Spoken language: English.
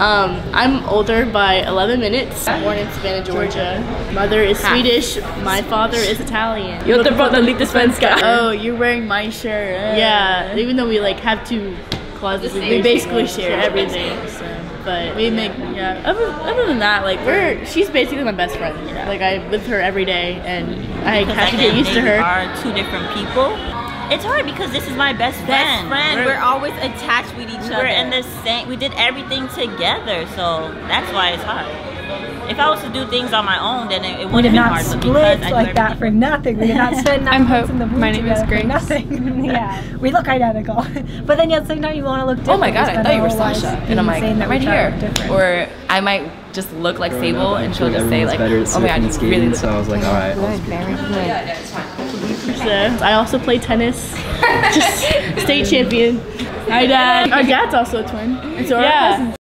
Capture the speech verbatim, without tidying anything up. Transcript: Um, I'm older by eleven minutes. Born in Savannah, Georgia. Mother is Half. Swedish. My father is Italian. You're the brother lite svenska. Oh, you're wearing my shirt. Uh, yeah, even though we like have two closets, we basically share everything. But we make yeah. Other, other than that, like we're she's basically my best friend. Yeah. Like I live with her every day, and I have to get used to her. Are two different people. It's hard because this is my best friend. Best friend. We're, we're always attached with each other. We're in the same. We did everything together, so that's why it's hard. If I was to do things on my own, then it, it wouldn't be hard. We did not split like that for nothing. We did not spend nine months in the woods. My name is Grace. Nothing. Yeah, we look identical, but then at the same time you want to look different. Oh my god, I thought you were Sasha, and I'm like, I'm right here. Or I might just look like Sable, and she'll just say like, oh my god, you really look. So I was like, all right. Very good. I also play tennis. Just state champion. My dad. Our dad's also a twin. So yeah.